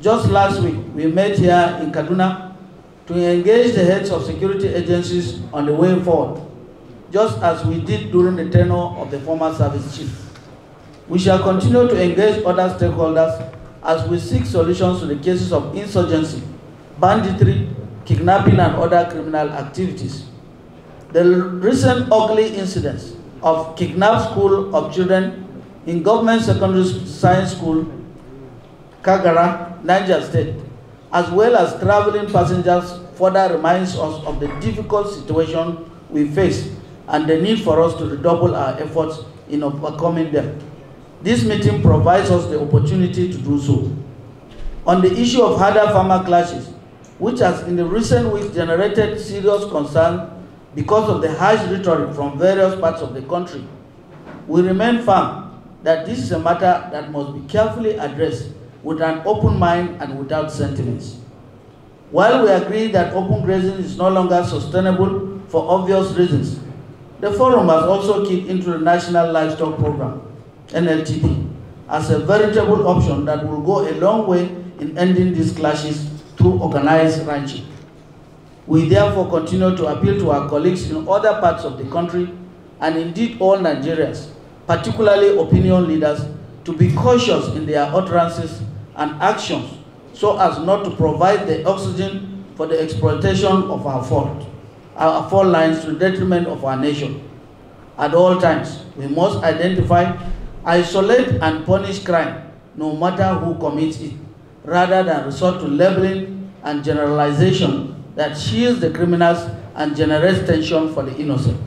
Just last week, we met here in Kaduna to engage the heads of security agencies on the way forward, just as we did during the tenure of the former service chief. We shall continue to engage other stakeholders as we seek solutions to the cases of insurgency, banditry, kidnapping, and other criminal activities. The recent ugly incidents of kidnapped school of children in government secondary science school, Kagara, Niger State, as well as traveling passengers further reminds us of the difficult situation we face and the need for us to redouble our efforts in overcoming them. This meeting provides us the opportunity to do so. On the issue of harder farmer clashes, which has in the recent weeks generated serious concern because of the harsh rhetoric from various parts of the country, we remain firm that this is a matter that must be carefully addressed with an open mind and without sentiments. While we agree that open grazing is no longer sustainable for obvious reasons, the forum has also kicked into the National Livestock Program, NLTP, as a veritable option that will go a long way in ending these clashes through organized ranching. We therefore continue to appeal to our colleagues in other parts of the country, and indeed all Nigerians, particularly opinion leaders, to be cautious in their utterances and actions so as not to provide the oxygen for the exploitation of our fault lines to the detriment of our nation. At all times, we must identify, isolate, and punish crime, no matter who commits it, rather than resort to labeling and generalization that shields the criminals and generates tension for the innocent.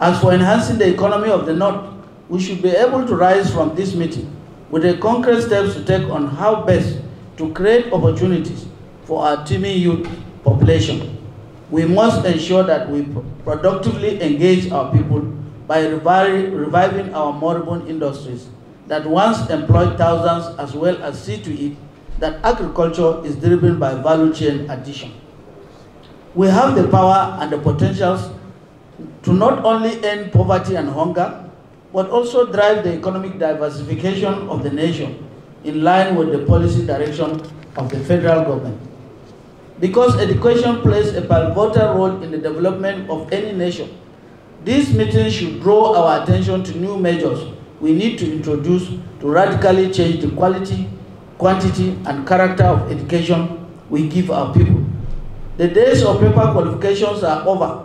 As for enhancing the economy of the North, we should be able to rise from this meeting with a concrete steps to take on how best to create opportunities for our teeming youth population. We must ensure that we productively engage our people by reviving our moribund industries that once employed thousands, as well as see to it that agriculture is driven by value chain addition. We have the power and the potentials to not only end poverty and hunger, but also drive the economic diversification of the nation in line with the policy direction of the federal government. Because education plays a pivotal role in the development of any nation, this meeting should draw our attention to new measures we need to introduce to radically change the quality, quantity, and character of education we give our people. The days of paper qualifications are over,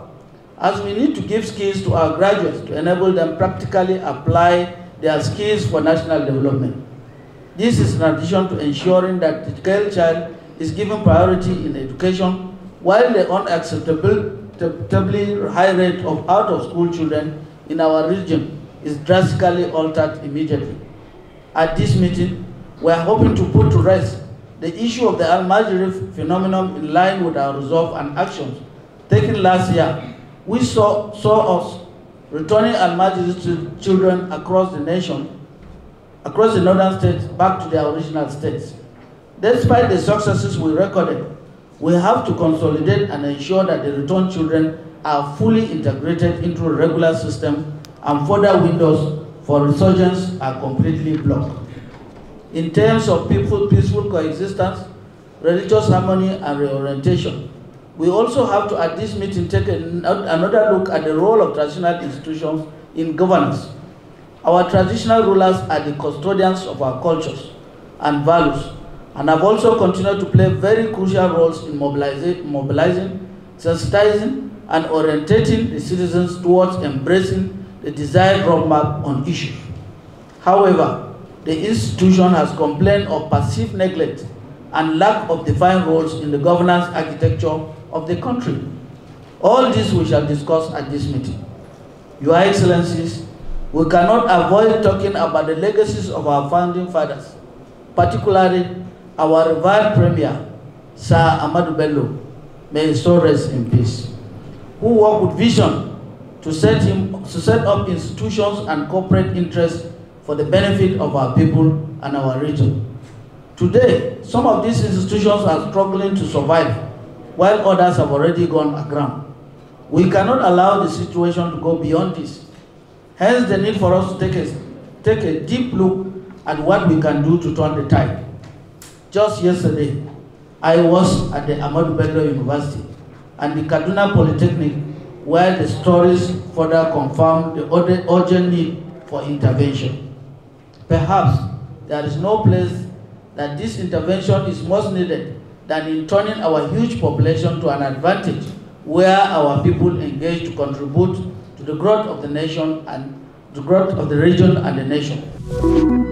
as we need to give skills to our graduates to enable them practically apply their skills for national development. This is in addition to ensuring that the girl child is given priority in education, while the unacceptably high rate of out-of-school children in our region is drastically altered immediately. At this meeting, we are hoping to put to rest the issue of the Almajiri phenomenon in line with our resolve and actions taken last year, which saw us returning Almajiri children across the nation, across the northern states, back to their original states. Despite the successes we recorded, we have to consolidate and ensure that the returned children are fully integrated into a regular system, and further windows for resurgence are completely blocked. In terms of peaceful coexistence, religious harmony, and reorientation, we also have to, at this meeting, take another look at the role of traditional institutions in governance. Our traditional rulers are the custodians of our cultures and values, and have also continued to play very crucial roles in mobilizing, sensitizing, and orientating the citizens towards embracing the desired roadmap on issues. However, the institution has complained of passive neglect and lack of defined roles in the governance architecture of the country. All this we shall discuss at this meeting. Your Excellencies, we cannot avoid talking about the legacies of our founding fathers, particularly our revered Premier, Sir Ahmadu Bello, may his soul rest in peace, who worked with vision to set up institutions and corporate interests for the benefit of our people and our region. Today, some of these institutions are struggling to survive, while others have already gone aground. We cannot allow the situation to go beyond this. Hence the need for us to take a deep look at what we can do to turn the tide. Just yesterday, I was at the Ahmadu Bello University and the Kaduna Polytechnic, where the stories further confirm the urgent need for intervention. Perhaps there is no place that this intervention is most needed than in turning our huge population to an advantage, where our people engage to contribute to the growth of the nation and the growth of the region and the nation.